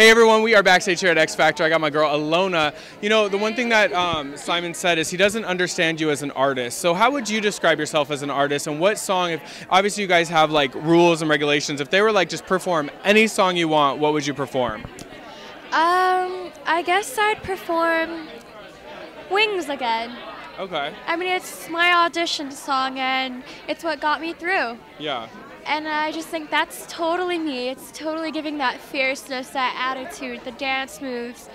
Hey everyone, we are backstage here at X Factor. I got my girl Ellona. You know, the one thing that Simon said is he doesn't understand you as an artist. So how would you describe yourself as an artist, and what song, if obviously you guys have like rules and regulations, if they were like just perform any song you want, what would you perform? I guess I'd perform Wings again. Okay. I mean, it's my audition song and it's what got me through. Yeah. And I just think that's totally me. It's totally giving that fierceness, that attitude, the dance moves,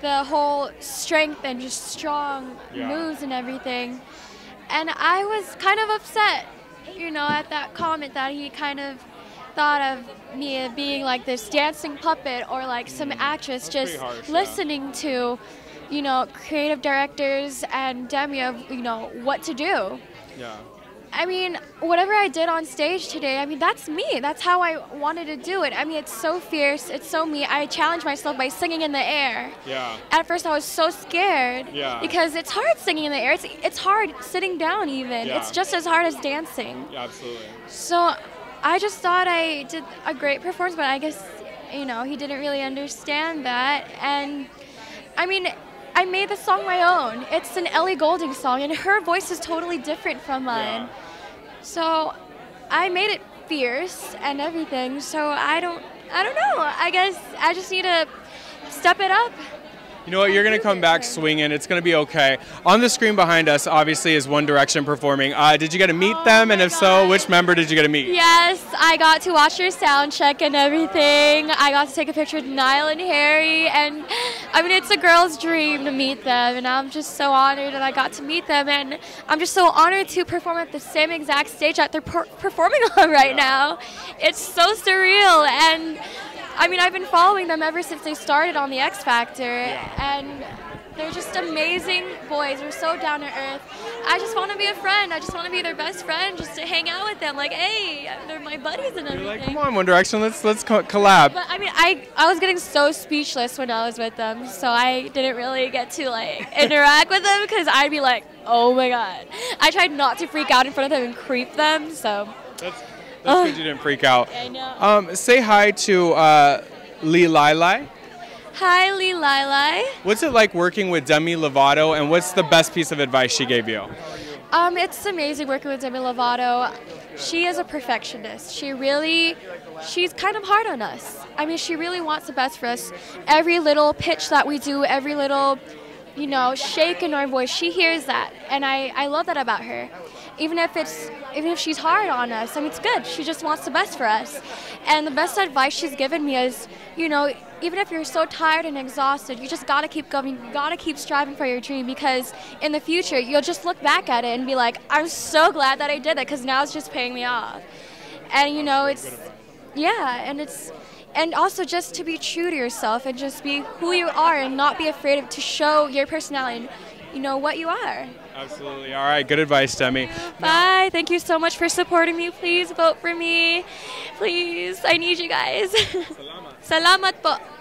the whole strength and just strong moves and everything. And I was kind of upset, you know, at that comment that he kind of thought of me as being like this dancing puppet or like some actress just harsh, listening to, you know, creative directors and Demi of, you know, what to do. Yeah. I mean, whatever I did on stage today, I mean, that's me. That's how I wanted to do it. I mean, it's so fierce. It's so me. I challenged myself by singing in the air. Yeah. At first, I was so scared. Yeah. Because it's hard singing in the air. It's hard sitting down even. Yeah. It's just as hard as dancing. Yeah, absolutely. So I just thought I did a great performance, but I guess, you know, he didn't really understand that. And, I mean, I made the song my own. It's an Ellie Goulding song, and her voice is totally different from mine. Yeah. So I made it fierce and everything, so I don't know. I guess I just need to step it up. You know what, you're going to come back swinging. It's going to be okay. On the screen behind us, obviously, is One Direction performing. Did you get to meet them? And if so, which member did you get to meet? Yes, I got to watch their sound check and everything. I got to take a picture with Niall and Harry. And, I mean, it's a girl's dream to meet them. And I'm just so honored that I got to meet them. And I'm just so honored to perform at the same exact stage that they're performing on right now. It's so surreal. And I mean, I've been following them ever since they started on the X Factor, and they're just amazing boys. They're so down to earth. I just want to be a friend. I just want to be their best friend, just to hang out with them. Like, hey, they're my buddies and everything. You're like, come on, One Direction, let's collab. But I mean, I was getting so speechless when I was with them, so I didn't really get to like interact with them because I'd be like, oh my god. I tried not to freak out in front of them and creep them. So. That's good you didn't freak out. I know. Say hi to Lee Lai. Hi, Lee Lai. What's it like working with Demi Lovato, and what's the best piece of advice she gave you? It's amazing working with Demi Lovato. She is a perfectionist. She's kind of hard on us. I mean, she really wants the best for us. Every little pitch that we do, every little, you know, shake in our voice, she hears that, and I love that about her. Even if she's hard on us, I mean, it's good. She just wants the best for us. And the best advice she's given me is, you know, even if you're so tired and exhausted, you just gotta keep going. You gotta keep striving for your dream, because in the future, you'll just look back at it and be like, I'm so glad that I did that, because now it's just paying me off. And, you know, and also just to be true to yourself and just be who you are and not be afraid to show your personality, you know, what you are. Absolutely. All right. Good advice, Demi. Bye. Thank you so much for supporting me. Please vote for me. Please. I need you guys. Salamat. Salamat po.